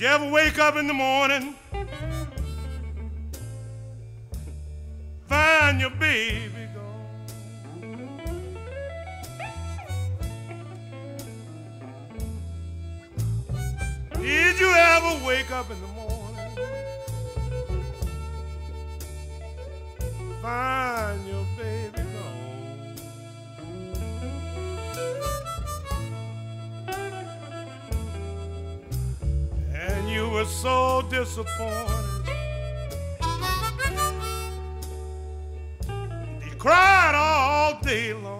Did you ever wake up in the morning, find your baby gone? Did you ever wake up in the morning, find your baby gone? You were so disappointed, you cried all day long.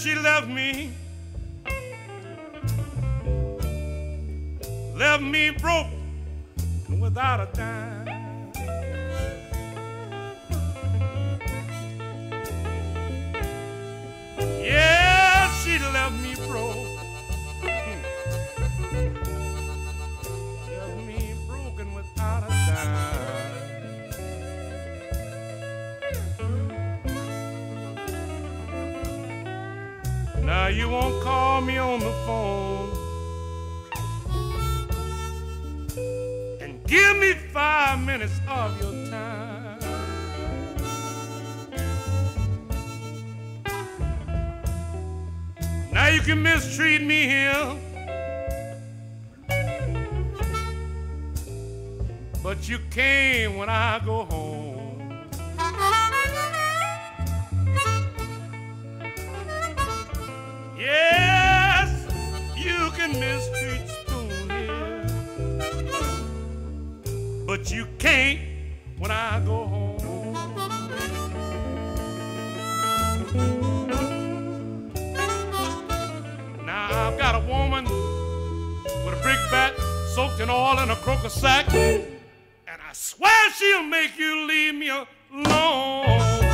She left me broke and without a dime. Yeah, she left me broke, left me broken without a dime. Now you won't call me on the phone and give me 5 minutes of your time. Now you can mistreat me here, but you came when I go home. Yes, you can mistreat Spoon here, I've got a woman with a big bat soaked in oil in a croaker sack, and I swear she'll make you leave me alone.